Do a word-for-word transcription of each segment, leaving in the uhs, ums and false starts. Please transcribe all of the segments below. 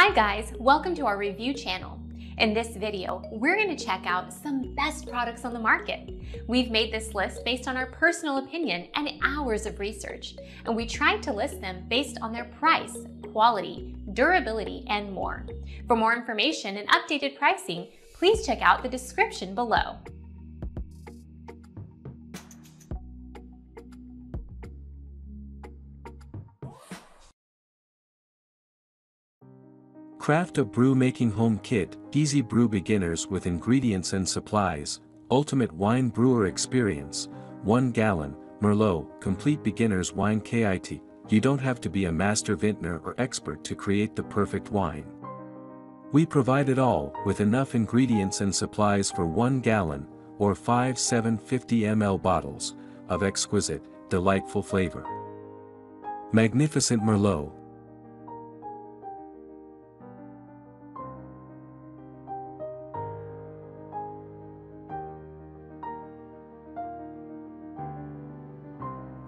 Hi guys, welcome to our review channel. In this video, we're going to check out some best products on the market. We've made this list based on our personal opinion and hours of research, and we tried to list them based on their price, quality, durability, and more. For more information and updated pricing, please check out the description below. Craft a brew making home kit, easy brew beginners with ingredients and supplies, ultimate wine brewer experience, one gallon, Merlot, complete beginners wine kit. You don't have to be a master vintner or expert to create the perfect wine. We provide it all with enough ingredients and supplies for one gallon, or five seven hundred fifty milliliter bottles, of exquisite, delightful flavor. Magnificent Merlot.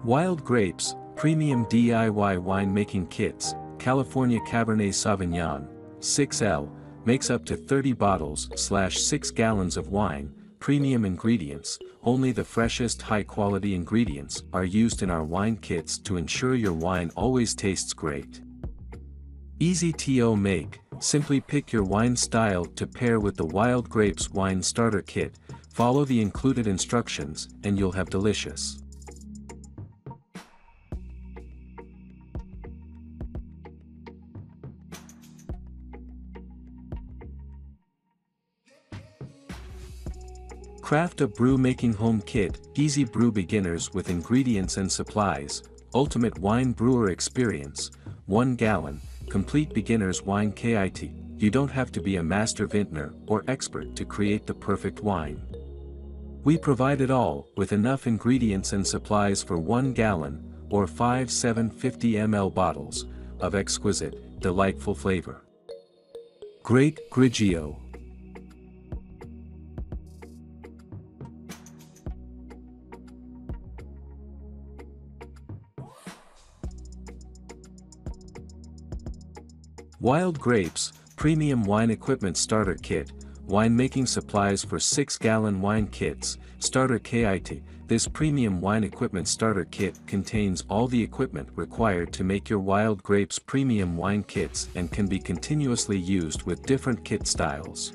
Wild Grapes, premium D I Y winemaking kits, California Cabernet Sauvignon, six L, makes up to thirty bottles slash six gallons of wine. Premium ingredients, only the freshest high-quality ingredients are used in our wine kits to ensure your wine always tastes great. Easy to make, simply pick your wine style to pair with the Wild Grapes Wine Starter Kit, follow the included instructions, and you'll have delicious. Craft a brew making home kit, easy brew beginners with ingredients and supplies, ultimate wine brewer experience, one gallon, complete beginners wine kit. You don't have to be a master vintner or expert to create the perfect wine. We provide it all with enough ingredients and supplies for one gallon, or five seven hundred fifty milliliter bottles, of exquisite, delightful flavor. Great Grigio. Wild Grapes, premium wine equipment starter kit, winemaking supplies for six gallon wine kits, starter kit. This premium wine equipment starter kit contains all the equipment required to make your Wild Grapes premium wine kits and can be continuously used with different kit styles.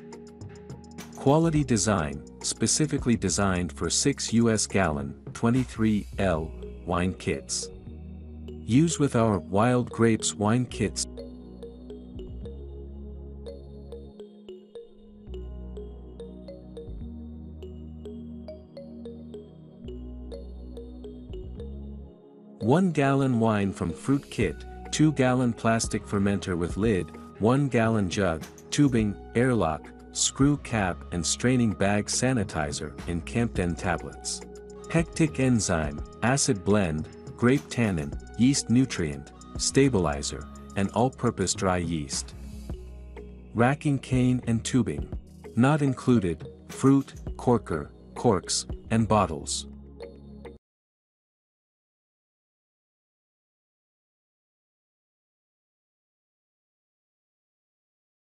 Quality design, specifically designed for six U S gallon, twenty-three L, wine kits. Use with our Wild Grapes wine kits. one gallon wine from fruit kit, two gallon plastic fermenter with lid, one gallon jug, tubing, airlock, screw cap and straining bag, sanitizer and Campden tablets. Hectic enzyme, acid blend, grape tannin, yeast nutrient, stabilizer, and all-purpose dry yeast. Racking cane and tubing. Not included, fruit, corker, corks, and bottles.